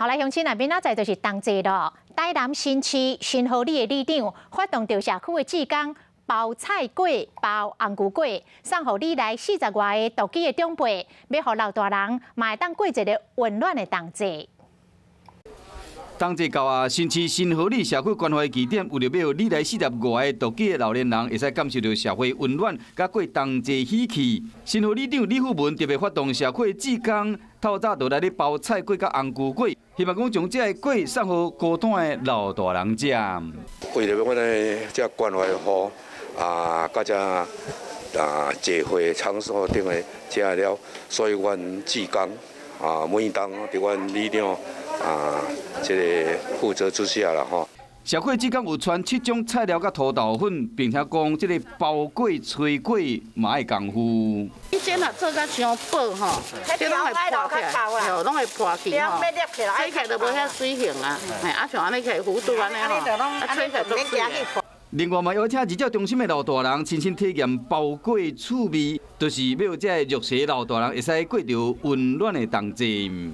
后来乡亲那边那在就是同齐咯。台南新市新河里的里长发动着社区的志工包菜粿、包红牛粿，送互里来40外个独居的长辈，要互老大人嘛会当过一个温暖的同齐。 同齐到啊，新市新河里社区关怀据点，为着要你来40外个独居的老年人，会使感受到社会温暖，甲过同齐喜气。新河里长李富文特别发动社区志工，透早就来咧包菜粿、甲红牛粿，希望讲将这个粿送互孤单的老大人食。为着要我哋这关怀好啊，大家啊聚会场所顶个食了，所以阮志工啊，每当伫阮里长。 啊，这个负责之下啦吼。社会志工有传7种菜料甲土豆粉，并且讲这个包粿、炊粿嘛爱功夫。以前若做甲伤薄吼，这拢会破起来，吼，拢会破起吼。吹起来就无遐水形啊，哎，啊像安尼起弧度安尼吼，啊吹起来都水。另外嘛，邀请日照中心的老大人亲身体验包粿趣味，就是要这弱势老大人会使过着温暖的同齐。